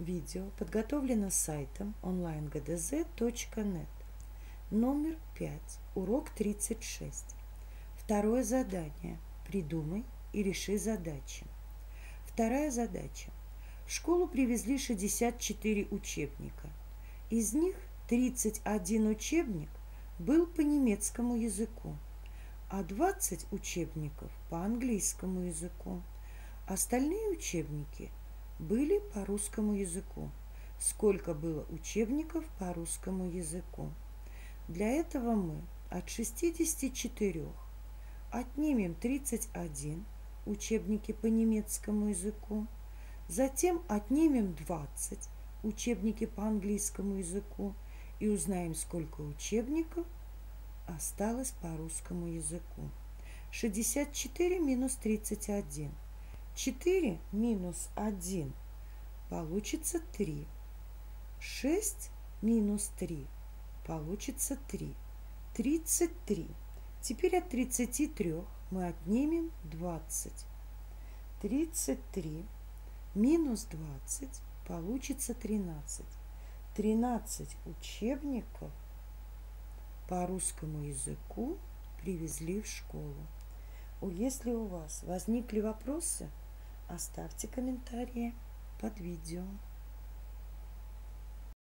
видео подготовлено сайтом онлайн-гдз.нет. Номер 5. Урок 36. Второе задание. Придумай и реши задачи. Вторая задача. В школу привезли 64 учебника. Из них 31 учебник был по немецкому языку, а 20 учебников по английскому языку. Остальные учебники были по русскому языку. Сколько было учебников по русскому языку? Для этого мы от 64 отнимем 31 учебники по немецкому языку, затем отнимем 20 учебники по английскому языку и узнаем, сколько учебников осталось по русскому языку. 64 минус 31. 4 минус 1 получится 3. 6 минус 3 получится 3. 33. Теперь от 33 мы отнимем 20. 33 минус 20 получится 13. 13 учебников по русскому языку привезли в школу. Если у вас возникли вопросы, оставьте комментарии под видео.